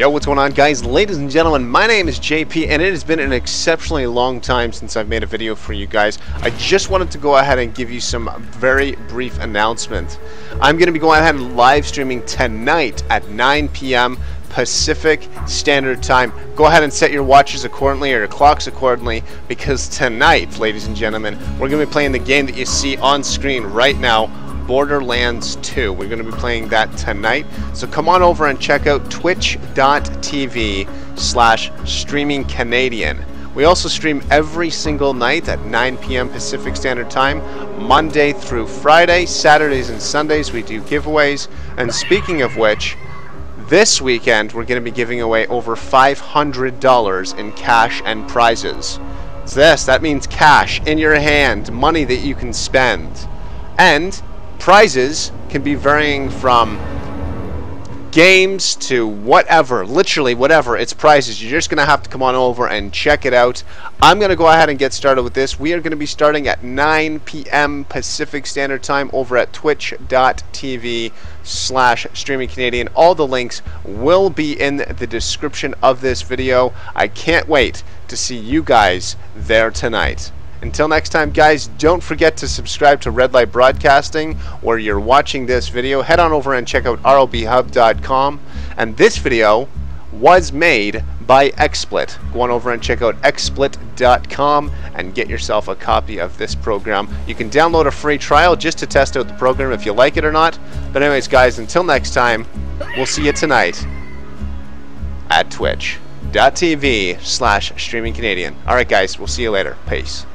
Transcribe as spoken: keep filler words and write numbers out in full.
Yo, what's going on, guys? Ladies and gentlemen, my name is J P, and it has been an exceptionally long time since I've made a video for you guys. I just wanted to go ahead and give you some very brief announcement. I'm going to be going ahead and live streaming tonight at nine P M Pacific Standard Time. Go ahead and set your watches accordingly or your clocks accordingly, because tonight, ladies and gentlemen, we're going to be playing the game that you see on screen right now, Borderlands two. We're going to be playing that tonight, so come on over and check out twitch dot T V slash Streaming Canadian. We also stream every single night at nine P M Pacific Standard Time, Monday through Friday. Saturdays and Sundays we do giveaways, and speaking of which, this weekend we're going to be giving away over five hundred dollars in cash and prizes. It's this, that means cash in your hand, money that you can spend. And prizes can be varying from games to whatever, literally whatever. It's prizes. You're just going to have to come on over and check it out. I'm going to go ahead and get started with this. We are going to be starting at nine P M Pacific Standard Time over at twitch dot T V slash Streaming Canadian. All the links will be in the description of this video. I can't wait to see you guys there tonight. Until next time, guys, don't forget to subscribe to Red Light Broadcasting where you're watching this video. Head on over and check out R L B hub dot com. And this video was made by XSplit. Go on over and check out X split dot com and get yourself a copy of this program. You can download a free trial just to test out the program if you like it or not. But anyways, guys, until next time, we'll see you tonight at twitch dot T V slash Streaming Canadian. All right, guys, we'll see you later. Peace.